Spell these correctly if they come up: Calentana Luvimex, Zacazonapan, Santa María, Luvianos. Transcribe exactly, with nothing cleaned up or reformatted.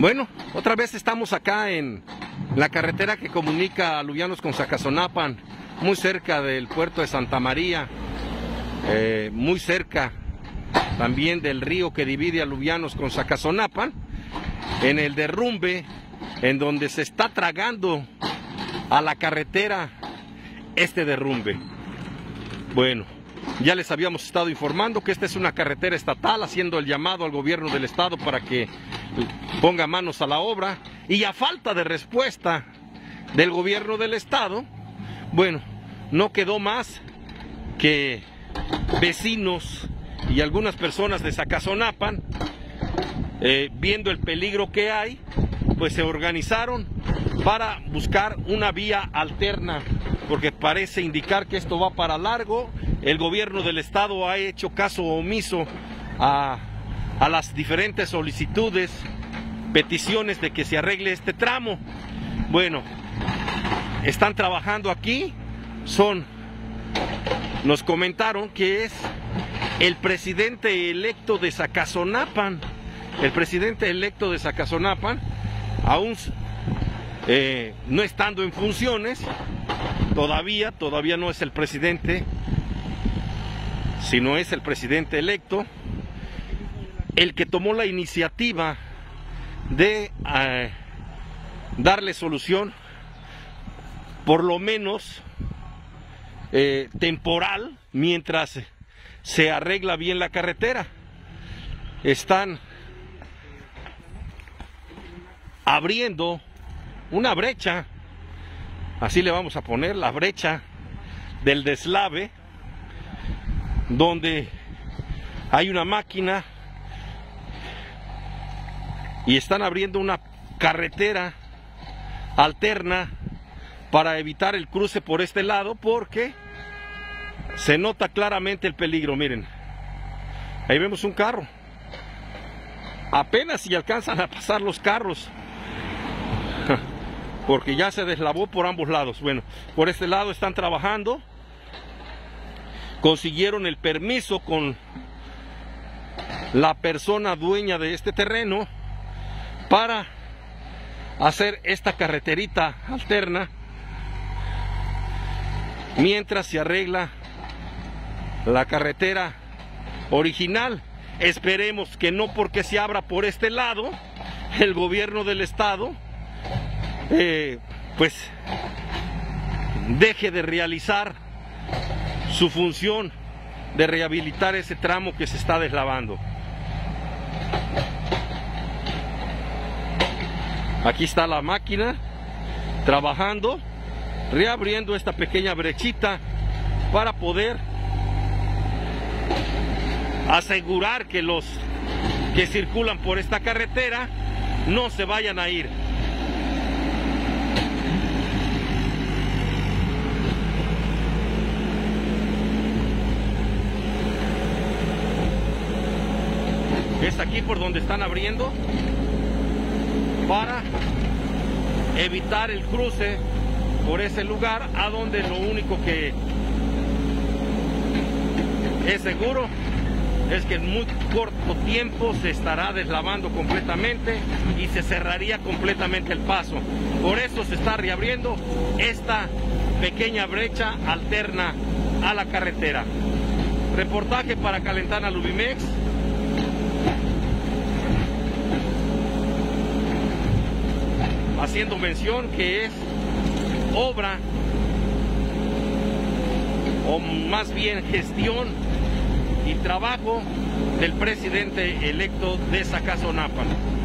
Bueno, otra vez estamos acá en la carretera que comunica Luvianos con Zacazonapan, muy cerca del puerto de Santa María, eh, muy cerca también del río que divide a Luvianos con Zacazonapan, en el derrumbe en donde se está tragando a la carretera este derrumbe. Bueno, ya les habíamos estado informando que esta es una carretera estatal, haciendo el llamado al gobierno del estado para que ponga manos a la obra, y a falta de respuesta del gobierno del estado, bueno, no quedó más que vecinos y algunas personas de Zacazonapan, eh, viendo el peligro que hay, pues se organizaron para buscar una vía alterna, porque parece indicar que esto va para largo. El gobierno del estado ha hecho caso omiso a, a las diferentes solicitudes, peticiones de que se arregle este tramo. Bueno, están trabajando aquí, son, nos comentaron que es el presidente electo de Zacazonapan, el presidente electo de Zacazonapan, aún eh, no estando en funciones, todavía, todavía no es el presidente, sino es el presidente electo, el que tomó la iniciativa de eh, darle solución, por lo menos eh, temporal, mientras se arregla bien la carretera. Están abriendo una brecha, así le vamos a poner, la brecha del deslave, donde hay una máquina, y están abriendo una carretera alterna para evitar el cruce por este lado, porque se nota claramente el peligro. Miren, ahí vemos un carro, apenas si alcanzan a pasar los carros, porque ya se deslavó por ambos lados. Bueno, por este lado están trabajando, consiguieron el permiso con la persona dueña de este terreno para hacer esta carreterita alterna mientras se arregla la carretera original. Esperemos que no, porque se abra por este lado, el gobierno del estado eh, pues deje de realizar su función de rehabilitar ese tramo que se está deslavando. Aquí está la máquina trabajando, reabriendo esta pequeña brechita para poder asegurar que los que circulan por esta carretera no se vayan a ir. Es aquí por donde están abriendo para evitar el cruce por ese lugar, a donde lo único que es seguro es que en muy corto tiempo se estará deslavando completamente y se cerraría completamente el paso. Por eso se está reabriendo esta pequeña brecha alterna a la carretera. Reportaje para Calentana Luvimex. Haciendo mención que es obra, o más bien gestión y trabajo del presidente electo de Zacazonapan.